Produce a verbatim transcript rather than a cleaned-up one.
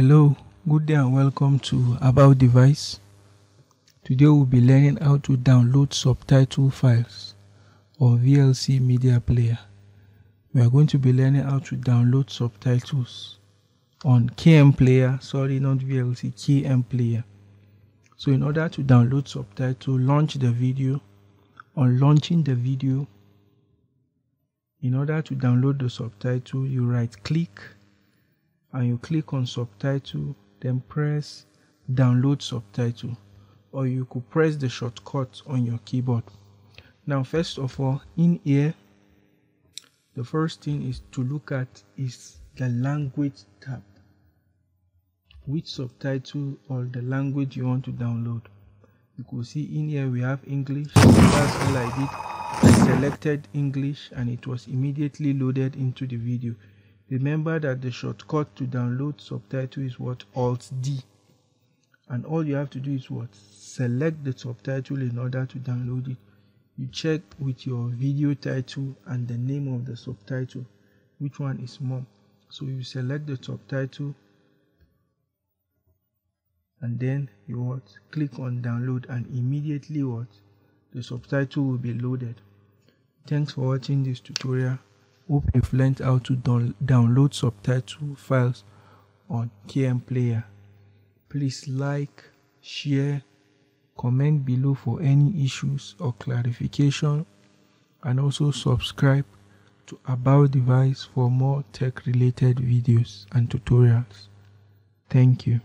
Hello, good day and welcome to About Device. Today we'll be learning how to download subtitle files on V L C media player. We are going to be learning how to download subtitles on KMPlayer, sorry not V L C, KMPlayer. So in order to download subtitle, launch the video. On launching the video, in order to download the subtitle, you right click and you click on subtitle, then press download subtitle, or you could press the shortcut on your keyboard. Now first of all, in here, the first thing is to look at is the language tab, which subtitle or the language you want to download. You could see in here we have English. That's all I did. I selected English and it was immediately loaded into the video. Remember that the shortcut to download subtitle is what? Alt D, and all you have to do is what? Select the subtitle in order to download it. You check with your video title and the name of the subtitle, which one is more. So you select the subtitle and then you what? Click on download, and immediately what? The subtitle will be loaded. Thanks for watching this tutorial. Hope you've learned how to down download subtitle files on KMPlayer. Please like, share, comment below for any issues or clarification, and also subscribe to About Device for more tech related videos and tutorials. Thank you.